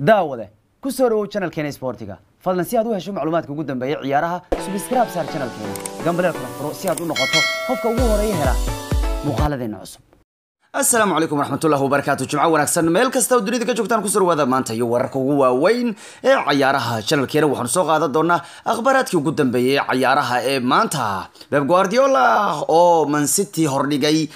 daawada ku soo dhawow channelkeena sportiga fadlan si aad u hesho macluumaadka ugu dambeeya ciyaaraha subscribe saar channelkeena gambareelka furo si aad u noqoto qofka ugu horeeya hela muuqaaladeena cusub. السلام عليكم ورحمة الله وبركاته. جمعة ونكسر ميل كستو دريد كجوكتان كسر وذا مانتا يوركوا وين عيارها شنو كيرا وحنسوق هذا دورنا أخباراتك وقدم بي عيارها مانتا بيب غوارديولا أو من سيتي هورنيجاي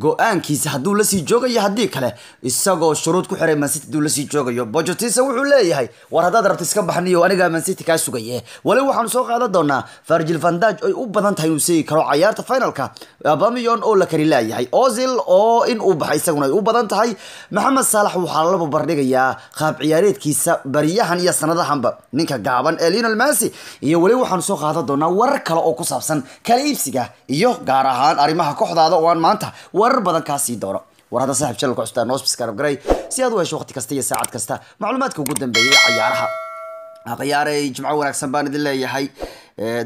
go-aankiisa hadduu la sii joogayo haddii kale isagoo shuruud ku xiray Man City duu la sii joogayo Pochettino wuxuu leeyahay war haddaad rabto iska baxniyo aniga Man City ka sugaye wali waxaan soo qaadan doonaa Virgil van Dijk oo u badan tahay inuu sii karo ciyaarta finalka Aubameyang oo la kari leeyahay Ozil oo in uu baxay isaguna u badan tahay Mohamed Salah waxaa laba bardhigayaa qaab ciyaareedkiisa bariyahan iyo sanadahanba ninka gaaban Lionel Messi iyo wali waxaan soo qaadan doonaa war kale oo ku saabsan kala iibsiga iyo gaar ahaan arrimaha kooxdaada oo aan maanta war badan ka sii dooro war hada saaxiib channelka cusub taas subscribe garay si aad u hesho waqti kasta iyo saacad kasta macluumaadka ugu dambeeya ciyaaraha ciyaaray jimcaha wanaagsan baan idin leeyahay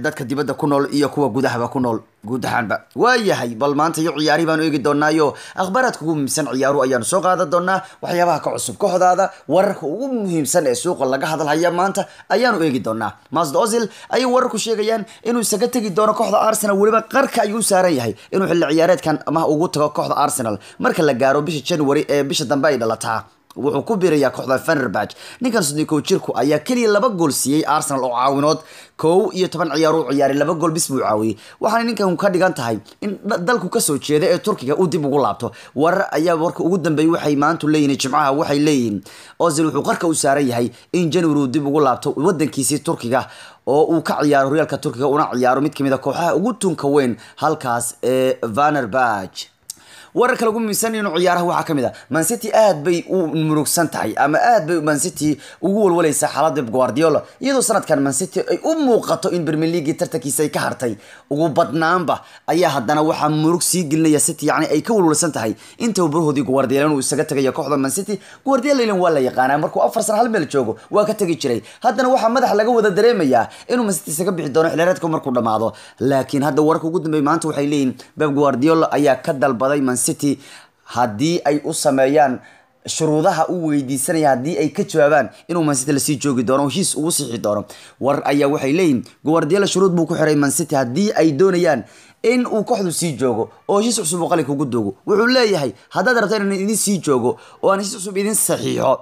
dadka dibadda ku nool iyo kuwa gudaha ku nool guud ahaanba waayahay bal maanta iyo ciyaari baan eegi doonaayo akhbaraadka ugu muhiimsan ciyaaru ayaan soo qaadan doonaa waxyaabaha ka cusub kooxdaada wararka ugu muhiimsan ee suuqa laga hadalaya maanta ayaan eegi doonaa Mesut Ozil ay wararku sheegayaan inuu isaga tagi doono kooxda Arsenal waliba qarka ayuu saaran yahay inuu xilli ciyaareedkan ama ugu tago kooxda Arsenal marka la gaaro bisha January ee bisha dambe ay dhalataa wuxuu ku biiraya kooxda Fenerbahce ninkan sidoo jirku ayaa kaliya laba gool siiyay Arsenal oo caawinood koow iyo 10 ciyaar oo ciyaaray laba gool bisbu caawi waxaan ninkan ka dhigan tahay in dalku ka soo jeeda ee Turkiga uu dib ugu laabto war ayaa warka ugu dambeeyay waxay maanta leeyeen jimcaha waxay leeyeen Ozil wuxuu qarka u saaran yahay in January dib ugu laabto wadankiisa Turkiga oo uu ka ciyaaro Real-ka Turkiga una ciyaaro mid kamid ah kooxaha ugu tunka weyn halkaas ee Fenerbahce wararka lagu miisaan inuu ciyaaraha waxa kamid ah Man City aad bay u murugsan tahay ama aad bay Man City ugu walwalaysaa xaaladda Guardiola iyadoo sanadkan Man City ay u muuqato in Premier League tartankiisa ay ka hartay ugu badnaanba ayaa haddana waxa murug sii gelinaya City yani ay ka walwalsan tahay inta barhoodii Guardiola uu isaga tagay kooxda Man City Guardiola ilaa waa la yaqaan markuu 4 sano hal meel joogo waa ka tagi jiray haddana waxa madax laga wada dareemaya inuu Man City isaga bixi doono xilaareedka markuu dhamaado laakiin hadda warka ugu dambeeyay maanta waxay leeyeen Pep Guardiola ayaa ka dalbaday City haddii ay u sameeyaan shuruudaha uu weydiisanaya haddii ay ka jawaabaan inuu Man City la sii joogi doono his ugu sixi doono war ayaa waxay leeyeen Guardiola shuruud buu ku xiray Man City haddii ay doonayaan in uu kooxdu sii joogo oo his cusub qalliga ugu doogo wuxuu leeyahay haddaad rabto inuu sii joogo oo aan his cusub idin saxiixo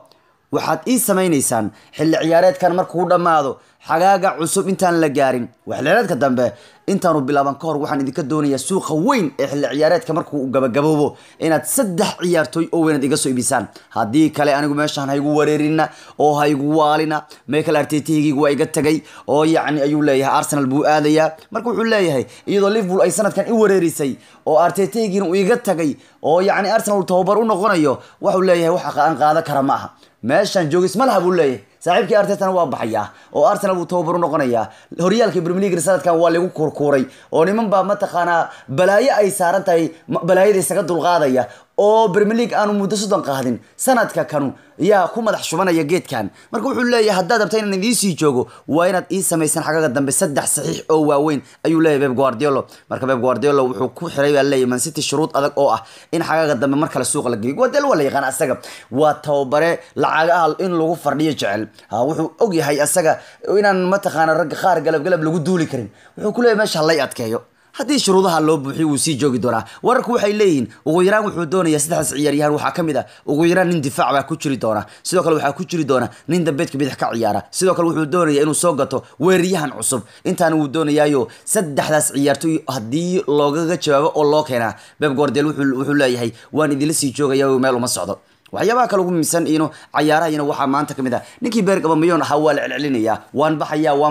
waxaad ii sameynaysaan xilli ciyaareedkan markuu dhamaado xagaaga cusub intaan la gaarin waxleelka dambe intaan u bilaaban ka hor waxaan idinka doonayaa suuqa weyn ee xilli ciyaareedka markuu gabagaboobo inaad saddex ciyaartoy oo weyn adiga soo iibisaan haddii kale anigu meeshaan haygu wareerina oo haygu waalina Mikel Arteta igu iga tagay oo yacni ayuu leeyahay Arsenal buu aadayaa marka wuxuu leeyahay iyadoo Liverpool ay sanadkan i wareerisay oo Arteta igu iga tagay oo yacni Arsenal tababar u noqonayo wuxuu leeyahay waxa qaan qaada karamaha meeshaan joogis ma laha buu leeyahay صاحبك أرتيتا هو بحياه أو أرسنال وتوبر نقنية هريال كبرملي جرسات كان والي وكوركوري أو نمن بقى متخانة بلايا أي سارنتاي بلايا دي سكت الغاضية أو برمليك أنو مدسودن قاهدين سنتك كانوا يا خو مدح شمانا يا جيت كان مركو حول يا هداد بتاعنا نجيسي جوجو وينات إيسا ميسان حاجة قدام بسدح صحيح أو وين أيو لا بيب جوارديولا مركب بيب جوارديولا وحكو حريبي اللي من ست الشروط أذك أوه إن حاجة قدام مركب السوق للجيج ودل ولا يغنى السجب وتوبره لعقال إن لو فرد يجعل ها وحو أجي هاي السجب وين متخان الرج خارج قلب لو جدولي كريم وحكله ما شاء الله يأتكيو haddii shuruudaha loo buuxiyo uu sii joogi doonaa wararku waxay leeyeen ugu yaraan wuxuu doonayaa saddex ciyaaryahan waxa kamid ah ugu yaraan nin difaac ah ku jiri doona sidoo kale waxa ku jiri doona nin dambeedka bidix ka ciyaara sidoo kale wuxuu doonayaa inuu soo gato weeraryahan cusub intaan uu doonayaayo saddexdaas ciyaartoy haddii looga jawaabo oo loo keenaa Pep Guardiola wuxuu leeyahay waan idin la sii joogayaa meel uma socdo waxyaabaha kale ugu miisaan inuu ciyaarahayna waxa maanta kamid ah ninkii beer Aubameyang aha waa la celcelinaya waan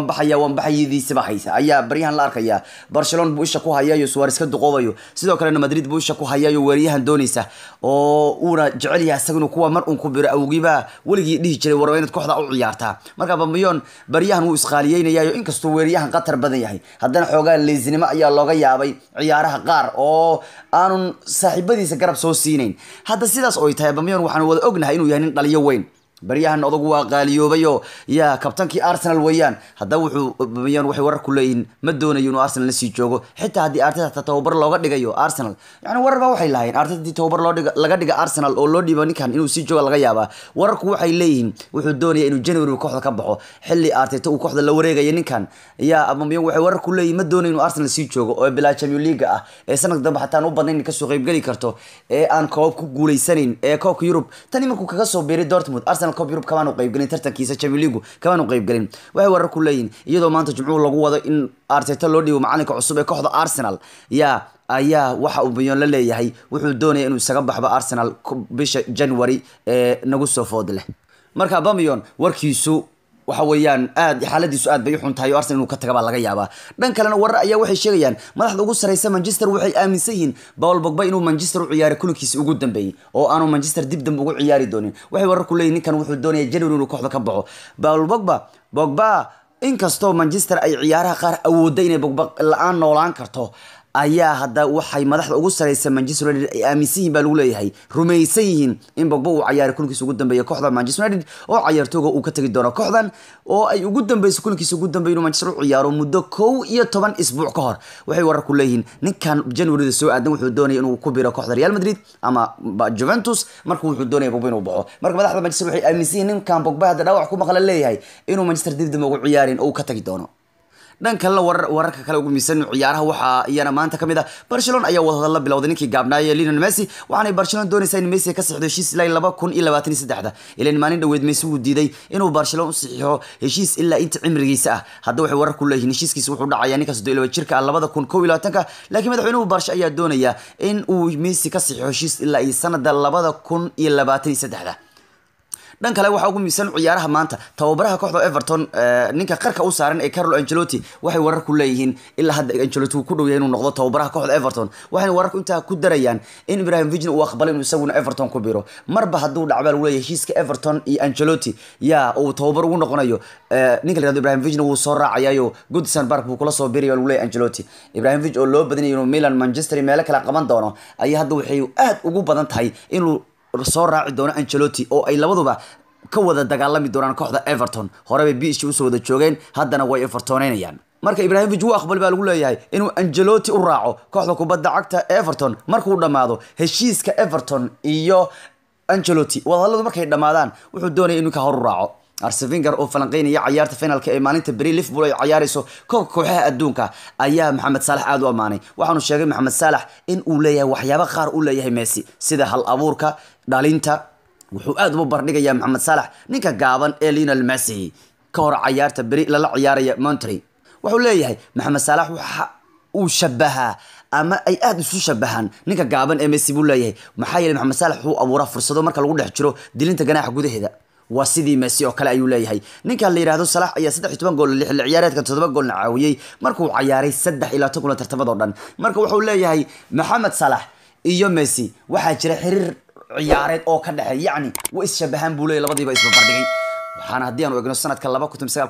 baxayadiisa baxaysa ayaa bariyahan la arkaya Barcelona buu isha ku hayayo Suárez ka duqoobayo sidoo kale Madrid buu isha ku hayayo weeraryahan doonaysa oo uuna jecel yahay isaguna kuwa mar uun ku biro awgiba waligii dhihi jiray war weynaad kooxda u ciyaarta marka Aubameyang bariyahan uu isqaaliyaynayo inkastoo weeraryahan qatar badan yahay haddana xoogaa leesnimo ayaa looga yaabay ciyaaraha qaar oo aanu saaxiibadiisa garab soo siinayn hadda sidaas oo ay tahay Aubameyang waxaan wada ognahay inuu yahay nin dhaliyo weyn برياهن أدوغوا قاليو بيو يا كابتنكي أرسنال ويان هذا وحو بيان وحي ورا كلين مدونا ينو أرسنال نسي جوجو حتى هذه أرتيتا توبر لو قد جايو أرسنال يعني ورا بوحي لاين أرتيتا توبر لو قد جا أرسنال أو لو ديباني كان إنه سي جوجو الغيابة ورا كوحي لين وحو الدنيا إنه جنوري وكحة كبحو حلي أرتيتا وكحة لو ريجا يعني كان يا أبو بيان وحي ورا كلين مدونا ينو أرسنال سي جوجو أو بلا تشامبيون ليغا السنة ده حتى نوبضين كسو غيب جلي كرتو أن كوب كوجولي سنين كوب يوروب تاني ما كوكاسو بيري دورتموند أرسنال كوب يوروب كمان وقيب قلين ترتكيسة تشامبيون ليغو كمان وقيب قلين وهي ورا كلين يدو ما أنت جمعوا لقوة إن أرتيتا لودي ومعانك عصبة كحضة أرسنال يا أيا وحا وبيون لليهي وحو دوني إنو سقبح بأرسنال بش جانوري نقصو فود له مركا باميون وركيسو وحويان آد حالدي سؤال بيحون تايو أرسنال وكتقب على غيابه دان كلنا ورا أيا وحي شغيان ملاحظ أقول سريسا مانشستر وحي آمن سين باول بقبا إنه مانشستر وعياري كله كيس وجود دنبي أو أنا مانشستر ديب دنب وقول عياري دوني وحي ورا كلين كان وحي الدنيا جنون وكحضة كبعه باول بقبا إن كاستو مانشستر أي عيارها قار أودين بقبا الآن نولان كرتو ayaa hada waxay madaxda ugu sareeyay Manchester United aamisiin baa loo leeyahay rumeysayeen in Pogba uu ciyaar kulkiisa ugu dambeeyay kooxda Manchester United oo ciyaartooga uu ka tagi doono kooxdan oo ay ugu dambeeyay kulkiisa ugu dambeeyay Manchester uu ciyaaro muddo 12 isbuuc ka hor waxay warar ku leeyihiin ninkan January soo aadan wuxuu doonayay inuu ku biiro kooxda Real Madrid ama Juventus marka wuxuu doonayay Pogba inuu baxo marka madaxda Manchester waxay aamisiin ninkan Pogba hada dhawac ku maqla leeyahay inuu Manchester dib dib ugu ciyaarin oo ka tagi doono دان كلا ورك كلا وجو ميسن عيارها وحا يانا ما أنت كميدا برشلونة أيه وهذا الله بلاودني كي جابنا يلين ميسي وعني برشلونة دوني سين ميسي كسر هشيس لا يلبا كون إلا باتني سدحدة إلا إن ما ندود ميسي وديدي إنه برشلونة صحيح هشيس إلا أنت عمر جيساء هذا وح ورك كله هنشيس كيس وح وضع يعني كسر دوله الشركة على بعض كون كوي لا تنكا لكن ماذا إنه برش أيه دوني يا إن وميسي كسر هشيس إلا إنسان دل بعض كون إلا باتني سدحدة دان كلا waxa ugu miisan ciyaaraha maanta tawbaraha kooxda Everton ninka qarka u saaran ee Carlo Ancelotti waxay warar ku leeyihiin ilaa hadda Ancelotti uu ku dhow yahay inuu noqdo tawbaraha kooxda Everton waxayna warar inta ku darayaan in Ibrahim Vigil uu aqbalay inuu sawir Everton ku biro marba haduu dhacbal u leeyahay heshiiska Everton iyo Ancelotti yaa uu tawbar ugu noqonayo ninka la Ibrahim Vigil uu soo raacayo Goodison Park buu kula soo biray uu leeyahay Ancelotti Ibrahim Vigil oo loo badinay inuu Milan Manchester meelo kala qaban doono ay hadda waxay aad ugu badan tahay inuu soo raaci doono Ancelotti oo ay labaduba ka wada dagaalami doonaan kooxda Everton horeba PSG u soo wada joogeen haddana way Evertoneenayaan marka Ibrahimovic uu aqbal baa lagu leeyahay inuu Ancelotti u raaco kooxda kubadda cagta Everton markuu dhamaado heshiiska Everton iyo Ancelotti wadaaladu markay dhamaadaan wuxuu doonayay inuu ka hor raaco Arsène Wenger oo falanqeynaya ciyaarta finalka ee maalinta Premier Liverpool ay ciyaarayso kooxaha adduunka ayaa Mohamed Salah aad u amaanay waxaanu sheegay Mohamed Salah in uu leeyahay waxyaabo qaar uu leeyahay Messi sida hal abuurka dhalinta wuxuu aad u bardhigaya Mohamed Salah ninka gaaban ee Lionel Messi ka hor ciyaarta Premier la ciyaaraya Monterrey wuxuu leeyahay Mohamed Salah waxa uu shabaha ama ay aad isu shabahan ninka gaaban ee Messi buu leeyahay maxaa yeelay Mohamed Salah wuxuu abuuraa fursado marka lagu dhex jiro dilinta ganaaxa gudaheeda وسيدي ميسي او كلا ايو ليهي نينكا ليرادو صلاح ايا 13 gool lix ciyaareedka 7 gool naawiyay markuu ciyaaray 3 ila 7 tartabad oo dhan marka wuxuu leeyahay Mohamed Salah iyo Messi waxa jira xiriir ciyaareed oo ka dhaxay yani way is shabahan buulay labadiiba isba bardhigay waxaan hadii aan ogno sanadka 2009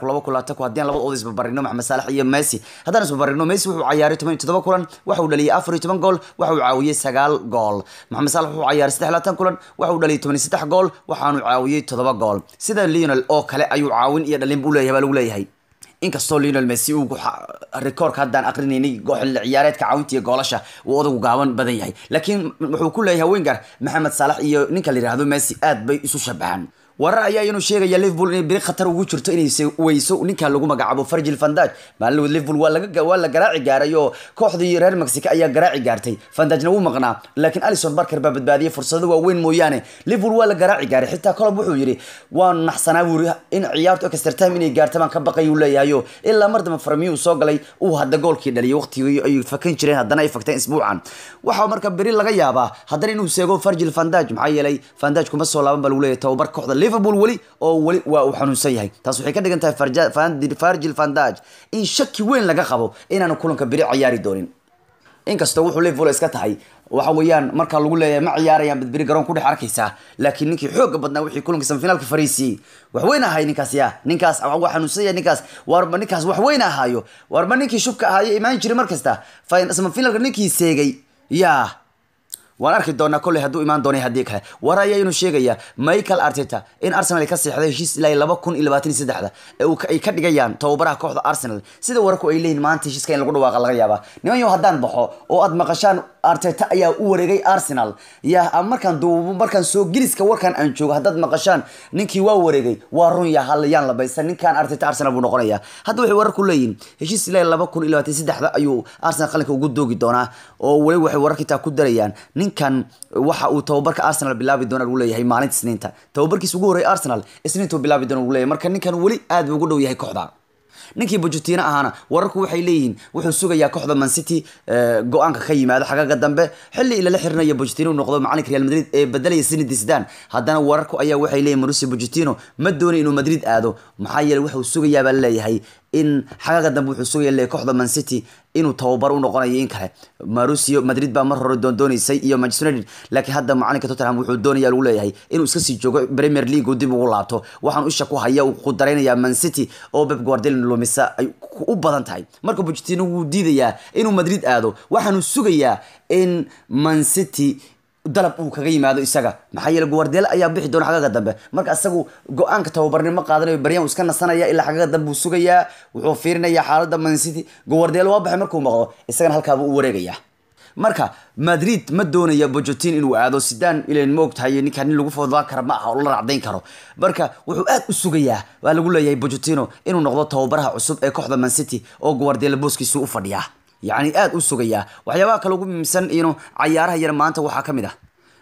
hadii aan labadooda isba barino Mohamed Salah iyo Messi hadaan isba barino Messi wuxuu ciyaaray 17 kulan waxa uu dhaliyay 14 gool waxa uu caawiyay 9 gool Mohamed Salah wuxuu ciyaaray 13 kulan waxa uu dhaliyay 16 gool waxa uu caawiyay 7 gool sida Lionel oo kale ayuu caawin iyo dhalin buu leeyahay lagu leeyahay inkastoo Lionel Messi uu rekoorka hadaan aqrinaynay gooxda ciyaareedka caawintiga goolasha uu odagu gaaban badan yahay laakiin wuxuu ku leeyahay Wenger Mohamed Salah iyo ninka la yiraahdo Messi aad bay isu shabahan ورايا ينو شيغا يا ليفربول ان بري خطر ugu jirto inay weyso ninka lagu magacaabo Virgil van Dijk maal Liverpool waa la garaaci gaarayo kooxdii reer Mexico ayaa garaaci gaartay Van Dijkna wuu maqnaa laakiin Alisson Becker baa badbaadiyay fursado waaweyn mooyaane Liverpool waa la garaaci gaaray xitaa koob wuxuu yiri waan naxsanaa wuri in ciyaartu extra time inay gaarto man ka baqay uu leeyahay ilaa mar dama Firmino soo galay uu hada goolkii dhaliyay waqtigii ay fakan jireen hadana ay fagtay isbuucan waxa marka bari laga yaabaa hadana inuu seego Virgil van Dijk maxay yeelay Van Dijk kuma soo laaban bal uu leeyahay tababar kooxda Liverpool ولي أو ولي وحنون سيهاي تصوحي كده أنت فارجيل فان دايك إن شك وين لقخبه إن أنا كلهم كبير عياري دورين إنك استوحوا ليفربول إسكتهاي وحويان مركا لقول له مع عياري بدبري جرون كل حركيسه لكن نك حق بدنا وحي كلهم كسم فينال كفريسي وحوينا هاي نكاسيا نكاس أو وحنون سيا نكاس ورب نكاس وحوينا هايو ورب نك يشوف كهاي ما يجري مركزته فين اسم فينال نك يسيجي يا واركي دونا كل هدو إيمان دوني هديكها ورايا ينو شيء مايكل أرتيتا إن أرسنال كسر هذا الشيء لا يلبكون إلا باتني سد هذا وكذا جيان توبره كوحد أرسنال سيد وركو إلين ما أنتي شيء كان القدوة على غيابه نيوان يهدان بحه وأدمغشان أرتيتا يا أورجي أرسنال يا أمريكان دو أمريكان سو جلس كوركان أنشوا هداد مغشان نكى وأورجي وارون يا هاليان لبيس نكان أرتيتا أرسنال بنقرية هدو حوار كلين الشيء لا يلبكون إلا باتني سد هذا أيو أرسنال خلك وجود دوج دونا وولو حوارك تأكل دريان كان waxa uu tababarka Arsenal bilaabi doona uu leeyahay maalinta Isniinta tababarkiisa ugu horay Arsenal Isniinta bilaabi doona uu leeyahay marka ninkan wali aad ugu dhow yahay kooxda ninkii Pochettino ahaana wararku waxay leeyihiin wuxuu sugayaa kooxda Man City go'aanka ka yimaado xagga dambe xilli ila la xirnay Pochettino noqdo macalinka Real Madrid ee bedelay Zinedine Zidane haddana wararku ayaa waxay leeyihiin Mauricio Pochettino ma doonayo inuu Madrid aado maxaa yeelay wuxuu sugayaa baa leeyahay in xagga dambe wuxuu soo yeelay kooxda Man City inuu tababar u noqonayo in kale Mauricio Madrid baa mar hore doonaysay iyo Manchester United laakiin hadda macalinka Tottenham wuxuu doonayaa lagu leeyahay inuu iska sii joogo Premier League oo dib ugu laabto waxaan u shaqo hayaa uu ku dareynaya Man City oo Pep Guardiola lumisa ay u badan tahay marka Pochettino wuu diidayaa inuu Madrid aado waxaanu sugayaa in Man City dalab uu kaga yimaado isaga maxay yeelay Guardiola ayaa bixi doona xagga dambe marka asagu go'aanka tababarnimo qaadanayo bariyaan iska nasanaya ilaa xagga dambe uu sugayaa wuxuu fiirinayaa xaaladda Man City Guardiola waa baxay markuu maqdo isagana halkaaba uu wareegaya marka Madrid ma doonayo Pochettino inuu aado Zidane ileen moogtahay ninkan lagu foodaa kara ma aha oo la raacdayn karo marka wuxuu aad u sugayaa waa lagu leeyahay Pochettino inuu noqdo tababaraha cusub ee kooxda Man City oo Guardiola booskiisa u fadhiya يعني آد أسوقيا وحياة كلوب مثلا إنه عيارها يرمانته وحكمده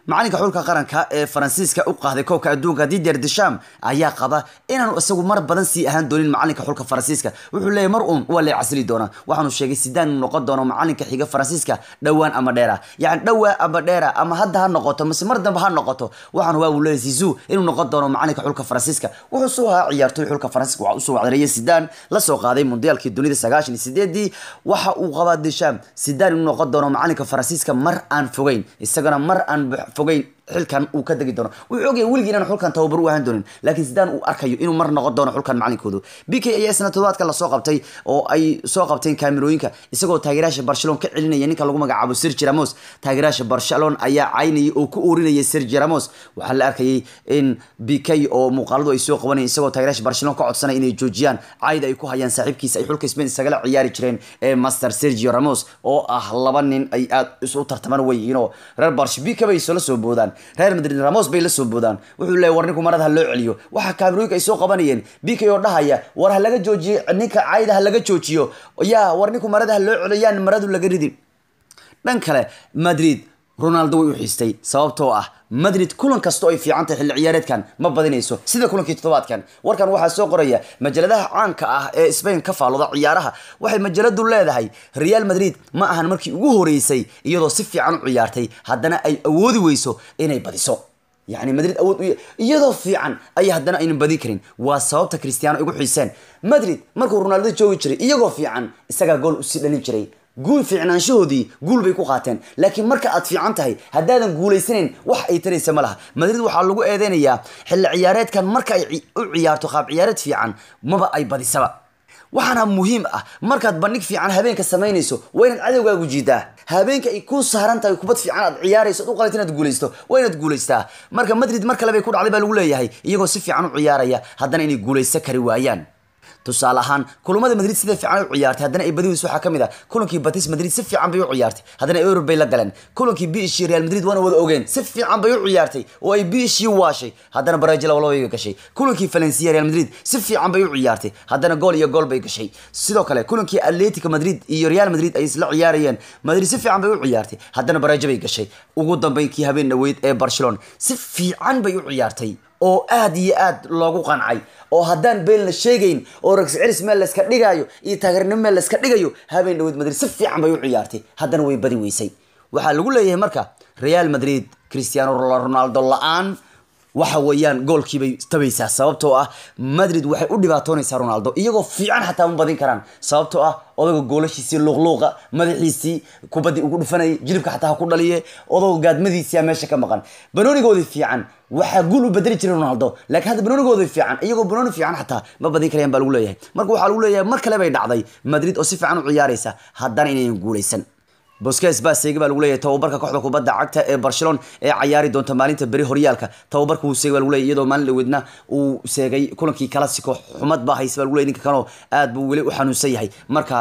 معاني كحولك قرن كفرنسيس كأوقع ذي كوكا الدوكا دي دير دشام عيا قضاء إنه أسوق مرة بدنسي أهان دولين معاني كحولك فرنسيس كوحولي مرؤون ولا عسلي دونا وحنو الشيء سيدان نقد دونا معاني كحيجة فرنسيس كدوان أمديرة يعني دوا أمديرة أما هذا هالنقطة بس مرة بهالنقطة وحنو ولا زيزو إنه نقد دونا معاني كحولك فرنسيس وحسوها عيارته حولك فرنسيس وعسوا على رئيس سيدان لسوق هذا المونديال كدوني السجاش السيدي وح وقضاء دشام سيدان إنه نقد دونا معاني كفرنسيس كمر أن فوقين السجنا مر أن فوقين حلكان وكدقي دونا وعوجي ولقينا حلكان توبروا هندون لكن زيدان وأركيو إنه مر نقد دونا حلكان معلن كودو بيكي أي سنة تضاعت كلا ساقبتي أو أي ساقبتين كاميرون كيسقوا تغييرش برشلونة كعلنا يعني كلهم جعبوا سيرجيو راموس تغييرش برشلونة أي عيني أو كورينا يسيرجيو راموس وحل أركيو إن بيكي أو مقالدو يسوق وين يسقوا تغييرش برشلونة كعد سنة إني جوجيان عايدا يكون هيان صاحب كيس أي حلك اسمه سجل عيار ترين ماستر سيرجيو راموس أو أهلبنن أي أسوق ترتمن وينو ربارش بيكي بيسول سبودان reer madrid ramos bay la soo boodaan wuxuu leeyahay warnigu marada ha loo celiyo waxa kaamirooyinka ay soo qabanayeen bikay oo dhahaya war ha laga joojiyo ninka caayda ha laga joojiyo yaa warnigu marada ha loo celiyaan maradu laga ridin dhan kale madrid ronaldo way u xistay sababtoo ah madrid kulan kasto ay fiican tahay xilli ciyaareedkan ma badinayso sida kulankii toddobaadkan warkan waxa soo qoraya majaladaha caanka ah ee Spain ka faalooda ciyaaraha waxay majaladu leedahay Real Madrid ma ahan markii ugu horeysay iyadoo si fiican u ciyaartay haddana ay awoodi weyso inay badiso يعني مدريد أول يدو في عن أي حد أنا إن بذكرين وصوبت كريستيانو يقول حسين مدريد ماركو رونالدو جويتري يدو في عن استقى جول وسيلني جري جول في عن شهودي جول بيكو قاتن لكن مركا أطفي عن تهي هدادا جول يسنين وح يتري سملها مدريد وحلقوا أذين يا حل عيارات كان مركا عيار تخاب عيارات في عن ما بقى يبدي سبب وحنا مهم مركا تبنيك في عن هبينك السماينيسو وين عدوى وجيده هبينك يكون سهران تا يكبط في عن عياريسو وقالتين تقوليستو وين تقوليستا مركا مدريد مركا لا بيكون على بالولايه هي يجو سفي عن عياريه هدانا اني قوليستا كروايان tusaale ahaan kulamada Madrid sida fiican u ciyaartay haddana ay badiis waxa kamid ah kulankii Batis Madrid si fiican bay u ciyaartay haddana Europe bay la galeen kulankii PSG Real Madrid wana wada ogeen si fiican bay u ciyaartay oo ay PSG waashay haddana Brazil walaw ay gashay kulankii Valencia Real Madrid si fiican bay u ciyaartay haddana gool iyo gool bay gashay sidoo kale kulankii Atletico Madrid iyo Real Madrid ay isla ciyaarayeen Madrid si fiican bay u ciyaartay haddana Brazil bay gashay ugu dambeeyay kii habeen dhaweed ee Barcelona si fiican bay u ciyaartay oo aad iyo aad loogu qancay oo hadan been la sheegayn oo ragsiris meel la iska dhigayo iyo taageernimo meel la iska dhigayo habeen dhaweed Madrid si fiican bay u ciyaartay hadan way badi weysay waxa lagu leeyahay marka Real Madrid Cristiano Ronaldo la'aan waxa weeyaan goolkii bay tabaysaa sababtoo ah Madrid waxay u dhibaatoonaysaa Ronaldo iyagoo fiican xataa u badin karaan sababtoo ah odaga goolashiisii luqluqa madaxiisii kubadii ugu dhufanay jilibka xataa ku dhaliyay odaga gaadmadiisa meesha ka maqan banoonigoodii fiican waxa gool u bedeli jiray Ronaldo laakiin hadda banoonigoodii fiican iyagoo banooni fiican xataa ma badin karayaan baa lagu leeyahay marka waxa lagu leeyahay mar kale bay dhacday Madrid oo si fiican u ciyaaraysa haddana inay guuleysan بوسكيتس بس يقبل ولا توبرك كوحده كوبدا عقده اي برشلونه اي عياري دونتا مالينتا بري هوريالكا توبرك و سيغال ولا يدو مان لودنا و سيغاي كلنكي كلاسيكو حمد با هيسبال ولا نينكا كانو اد بو ولي و خنوسن yahay marka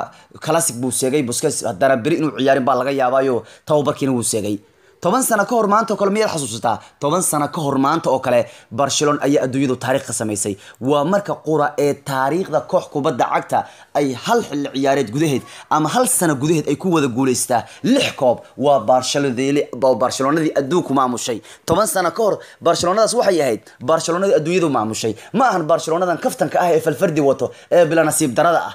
كلاسيك بو سيغاي بوسكيتس هدانا بري انو عيارين با laga yaabayo توبركina uu سيغاي 10 سنه ka hor maanta oo kale miyad xasuustaa 10 sano ka hor maanta oo kale Barcelona ayaa adduunyadu taariikh sameysay waa marka qura ee taariikhda koox kubadda cagta ay hal xil ciyaareed gudaheed ama hal sano gudaheed ay ku wada guuleystaa 6 koob waa Barcelona-dii adduunku maamushay 10 sano ka hor Barcelona-daas waxay ahayd Barcelona-dii adduunyadu maamushay ma ahan Barcelona-dan kaftanka ah ee falfardi wato ee bila nasiib darada ah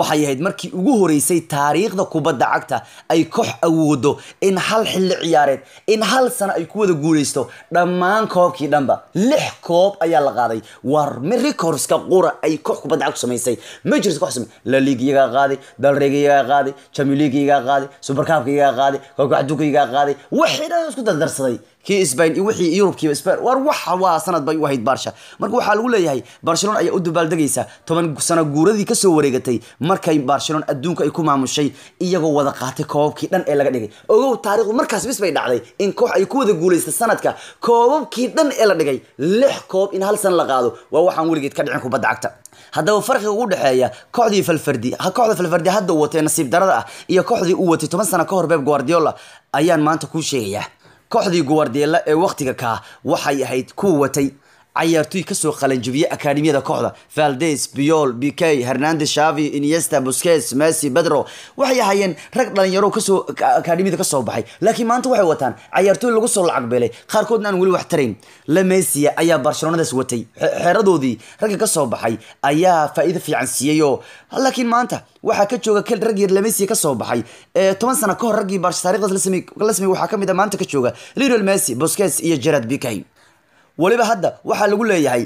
waxay ahayd markii ugu horeysay taariikhda kubadda cagta ay koox awoodo in hal xilli ciyaareed in hal sano ay ku wada guuleysto dhammaan koobkii dhanba 6 koob ayaa la qaaday war mirikoorska qura ay koox kubadda cagta sameysay majors koox sameysay la liigiga qaaday dalreegiga qaaday champions leagueiga qaaday super cup-kiga qaaday koobka adduunka qaaday wixii dhan isku dardarsaday كي اسبان وحي يوروب كي اسبان وروحها وسند باي واحد برشا مركو waxaa lagu leeyahay Barcelona ayaa u dubal dagaysa 10 sano guuradii ka soo wareegatay markay Barcelona adduunka ay ku maamushay iyagoo wada qaatay koobabkii dhan ee laga dhigay ogow taariikhdu markaas bis bay dhacday in koox ay ku wada guuleysatay sanadka koobabkii dhan ee la dhigay 6 koob in hal san la qaado waa waxaan waligeed ka dhicin kubadda cagta hadaba farqiga ugu dhaxeeya kooxdii falfardi ha kooxda falfardi hadda watay nasiib darada ah iyo kooxdii uu watay 10 sano ka hor Pep Guardiola ayaan maanta ku sheegaya kooxdii Guardiola ee waqtiga ka waxay ahayd ku watay ciyaartoy ka soo qalanjibiyay akademiyada kooxda Valdes, Biol, Piqué, Hernandez, Xavi, Iniesta, Busquets, Messi, Pedro waxay ahaayeen rag dhalinyaro ka soo akademiyada ka soo baxay laakiin maanta waxay wataan ciyaartoy lagu soo lacag beelay qaar koodna aan wali wax tareen la Messi ayaa Barcelona-daas watay xeeradoodii rag ka soo baxay ayaa faa'iido fiican siiyo laakiin maanta waxa ka jooga kal rag yar la Messi ka soo baxay 10 sano ka hor ragii Barcelona taariikhda la sameeyay waxa ka mid ah maanta ka jooga Lionel Messi, Busquets iyo Gerard Piqué ولكن هذا waxa lagu leeyahay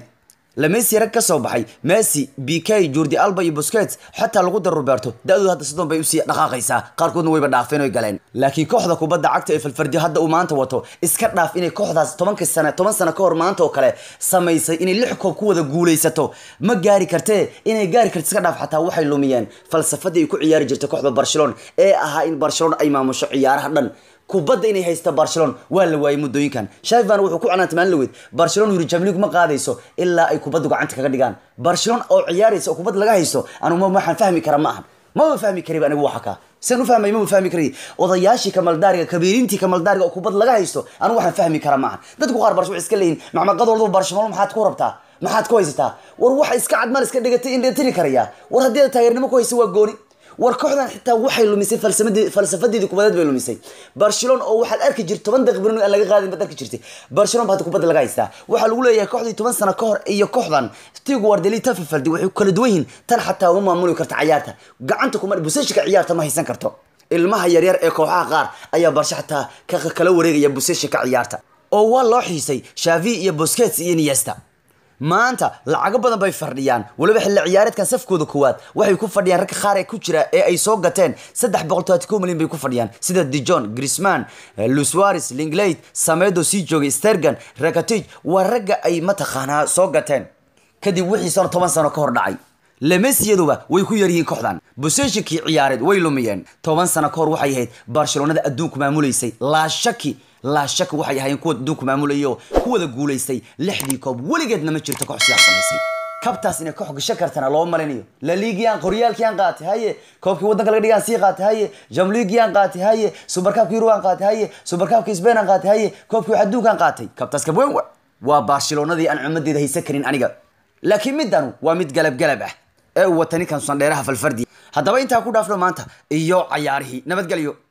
la Messi rag ka soo baxay Messi Piqué Jordi Alba iyo Busquets حتى lagu dar Roberto daadu hada sidoo bay u sii dhaqaaqaysa qaar koodna way badhaafeen oo galeen laakiin kooxda kubadda cagta ee falfardi hada uu maanta wato iska dhaaf inay kooxdaas 10 sano ka hor maanta oo kale sameysay inay 6 koob ku wada guuleysato ma gaari kartee inay gaari karto iska dhaaf xataa waxay lumiyeen falsafadii ay ku ciyaari jirtay kooxda Barcelona ee ahaa in Barcelona ay maamusho ciyaaraha dhan kubadda inay haysta Barcelona waa la waayay mudooyinkan Xavi wuxuu ku canaanta maan lawid Barcelona iyo Champions ma qaadayso ilaa ay kubaddu gacanta kaga dhigaan Barcelona oo ciyaaraysa oo kubad laga haysto anuma waxaan fahmi karaa ma ahan ma fahmi karaa anigu waxa ka sanu fahmay ma fahmi karaa odayaashii kamal daariga kabiirintii kamal daariga oo kubad laga haysto anigu waxaan fahmi karaa ma ahan dadku qaar Barcelona iska leeyeen macmaqadoodu Barcelona maxaad ku rabtaa maxaad ku haysataa war waxa iska cad mar iska dhigatay in dheetiri kariya war haddii taageernimo ku hayso waa gooni warkooxdan xitaa waxay lumisay falsafadeedii kubadda bay lumisay Barcelona oo waxaad arki jirtay 10 daqiiqo in laga qaadin badan ka jirtay Barcelona baad kubadda laga haysta waxa lagu leeyahay kooxdii 10 sano ka hor iyo kooxdan tii Guardiola ta falfardi waxay kala duwan yihiin tan xitaa uma maamuli kartaa ciyaarta gacanta kuma buseeshka ciyaarta ma haysan karto ilmaha yar yar ee kooxaha qaar ayaa Barcelona ka kala wareegaya buseeshka ciyaarta oo waa loo xiisay Xavi iyo Busquets iyo Iniesta maanta lacag badan bay fardhiyaan waliba xilli ciyaareedkan safkooda kuwaad waxay ku fadhiyaan rag qaar ee ku jira ee ay soo gateen 372 milyan bay ku fadhiyaan sida Dijon, Griezmann, Luis Suárez, Lenglet, Semedo, Sergio Ramos, Rakitic waa ragga ay mataqaanaa soo gateen kadib wixii 10 sano ka hor dhacay la Messi yaduba way ku yar yihiin kooxdan buseeshkii ciyaareed way lumiyeen 10 sano ka hor waxay ahayd Barcelona-da adduunka maamuleysay لا شك waxay ahayn kuwa adduunka maamulayo kuwada guuleystay 6 koob waligeedna ma jirto koox siyaas sameysay kabtaas inay koox gasho kartana loo malinayo la liigiyan qoryaalkiyan qaatay haye koobkii wadanka laga dhigan sii qaatay haye jamliigiyan qaatay haye super cup-kii ruwan qaatay haye super cup-kii Spain qaatay haye koobkii adduunkan qaatay kabtaas ka weyn waa Barcelona-dii aan cumadeeda haysan karin aniga laakiin midanu waa mid galab ah ee watani kan san dheeraha falfardi hadaba inta ku dhaafno maanta iyo ciyaarihii nabad galiyo